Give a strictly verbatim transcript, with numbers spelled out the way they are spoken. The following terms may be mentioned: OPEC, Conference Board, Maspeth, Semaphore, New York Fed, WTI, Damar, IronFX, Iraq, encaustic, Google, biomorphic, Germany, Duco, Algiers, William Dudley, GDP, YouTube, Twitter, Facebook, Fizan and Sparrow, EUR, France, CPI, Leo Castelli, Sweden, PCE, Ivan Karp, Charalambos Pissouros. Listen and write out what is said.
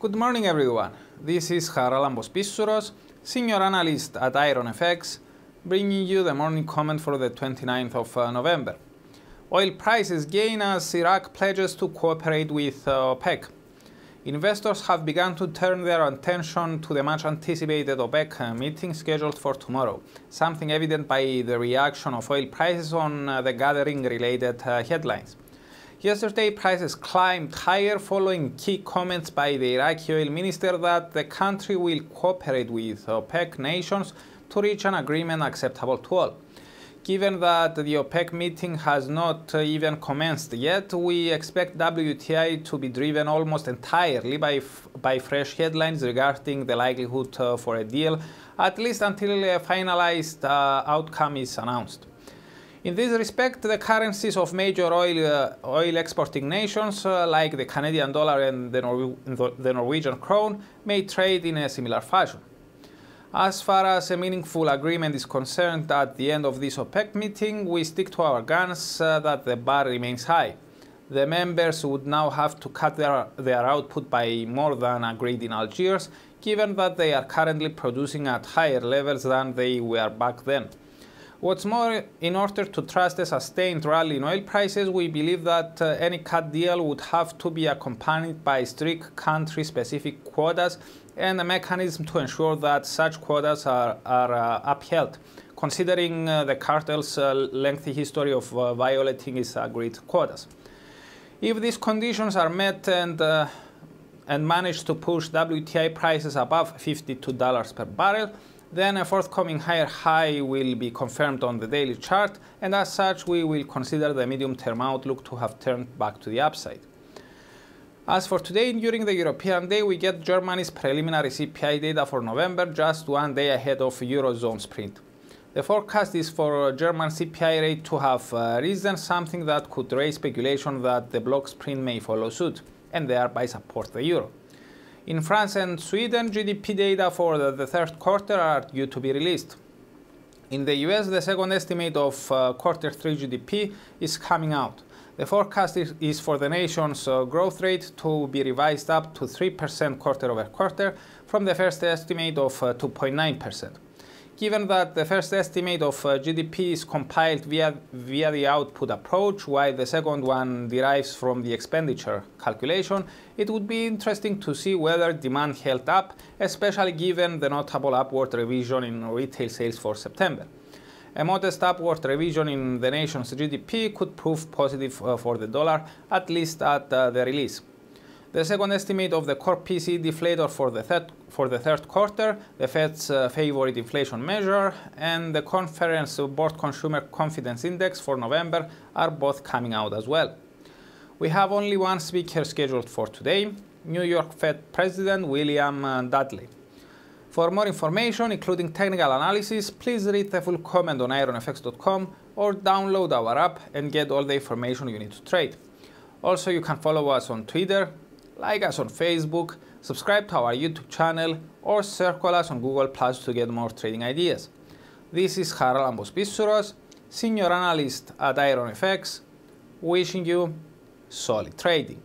Good morning, everyone. This is Charalambos Pissouros, senior analyst at IronFX, bringing you the morning comment for the twenty-ninth of November. Oil prices gain as Iraq pledges to cooperate with uh, OPEC. Investors have begun to turn their attention to the much-anticipated OPEC meeting scheduled for tomorrow, something evident by the reaction of oil prices on uh, the gathering-related uh, headlines. Yesterday, prices climbed higher following key comments by the Iraqi oil minister that the country will cooperate with OPEC nations to reach an agreement acceptable to all. Given that the OPEC meeting has not even commenced yet, we expect W T I to be driven almost entirely by, by fresh headlines regarding the likelihood uh, for a deal, at least until a finalized uh, outcome is announced. In this respect, the currencies of major oil, uh, oil exporting nations, uh, like the Canadian dollar and the, Nor the Norwegian krone, may trade in a similar fashion. As far as a meaningful agreement is concerned at the end of this OPEC meeting, we stick to our guns uh, that the bar remains high. The members would now have to cut their, their output by more than agreed in Algiers, given that they are currently producing at higher levels than they were back then. What's more, in order to trust a sustained rally in oil prices, we believe that uh, any cut deal would have to be accompanied by strict country-specific quotas and a mechanism to ensure that such quotas are, are uh, upheld, considering uh, the cartel's uh, lengthy history of uh, violating its agreed quotas. If these conditions are met and, uh, and manage to push W T I prices above fifty-two dollars per barrel, then a forthcoming higher high will be confirmed on the daily chart, and as such we will consider the medium-term outlook to have turned back to the upside. As for today, during the European day, we get Germany's preliminary C P I data for November, just one day ahead of Eurozone's print. The forecast is for German C P I rate to have uh, risen, something that could raise speculation that the bloc's print may follow suit, and thereby support the euro. In France and Sweden, G D P data for the third quarter are due to be released. In the U S, the second estimate of uh, quarter three G D P is coming out. The forecast is, is for the nation's uh, growth rate to be revised up to three percent quarter over quarter from the first estimate of uh, two point nine percent. Given that the first estimate of uh, G D P is compiled via, via the output approach, while the second one derives from the expenditure calculation, it would be interesting to see whether demand held up, especially given the notable upward revision in retail sales for September. A modest upward revision in the nation's G D P could prove positive uh, for the dollar, at least at uh, the release. The second estimate of the core P C E deflator for the third, for the third quarter, the Fed's uh, favorite inflation measure, and the Conference Board Consumer Confidence Index for November are both coming out as well. We have only one speaker scheduled for today, New York Fed President William Dudley. For more information, including technical analysis, please read the full comment on iron F X dot com or download our app and get all the information you need to trade. Also, you can follow us on Twitter, like us on Facebook, subscribe to our YouTube channel, or circle us on Google Plus to get more trading ideas. This is Charalambos Pissouros, senior analyst at IronFX, wishing you solid trading.